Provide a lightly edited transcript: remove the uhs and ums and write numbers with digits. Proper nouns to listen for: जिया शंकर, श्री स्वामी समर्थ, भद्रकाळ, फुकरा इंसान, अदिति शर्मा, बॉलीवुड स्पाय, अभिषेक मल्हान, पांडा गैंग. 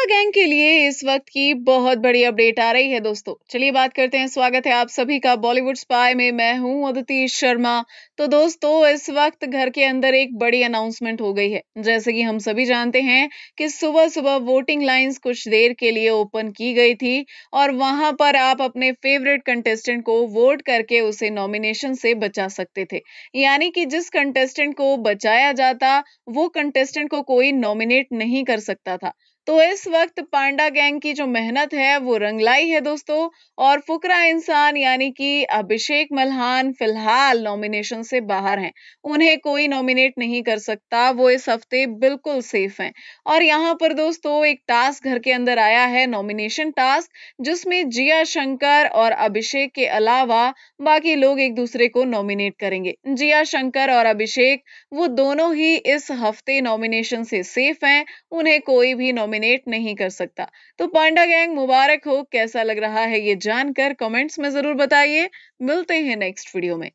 पांडा गैंग के लिए इस वक्त की बहुत बड़ी अपडेट आ रही है दोस्तों। चलिए बात करते हैं। स्वागत है आप सभी का बॉलीवुड स्पाय में, मैं हूं अदिति शर्मा। तो दोस्तों इस वक्त घर के अंदर एक बड़ी अनाउंसमेंट हो गई है। जैसे कि हम सभी जानते हैं कि सुबह सुबह वोटिंग लाइंस कुछ देर के लिए ओपन की गई थी और वहां पर आप अपने फेवरेट कंटेस्टेंट को वोट करके उसे नॉमिनेशन से बचा सकते थे। यानी कि जिस कंटेस्टेंट को बचाया जाता वो कंटेस्टेंट को कोई नॉमिनेट नहीं कर सकता था। तो इस वक्त पांडा गैंग की जो मेहनत है वो रंग लाई है दोस्तों, और फुकरा इंसान यानी कि अभिषेक मल्हान फिलहाल नॉमिनेशन से बाहर हैं। उन्हें कोई नॉमिनेट नहीं कर सकता, वो इस हफ्ते बिल्कुल सेफ हैं। और यहाँ पर दोस्तों एक टास्क घर के अंदर आया है, नॉमिनेशन टास्क, जिसमें जिया शंकर और अभिषेक के अलावा बाकी लोग एक दूसरे को नॉमिनेट करेंगे। जिया शंकर और अभिषेक वो दोनों ही इस हफ्ते नॉमिनेशन से सेफ हैं, उन्हें कोई भी नॉमिनेट नहीं कर सकता। तो पांडा गैंग मुबारक हो। कैसा लग रहा है ये जानकर कमेंट्स में जरूर बताइए। मिलते हैं नेक्स्ट वीडियो में।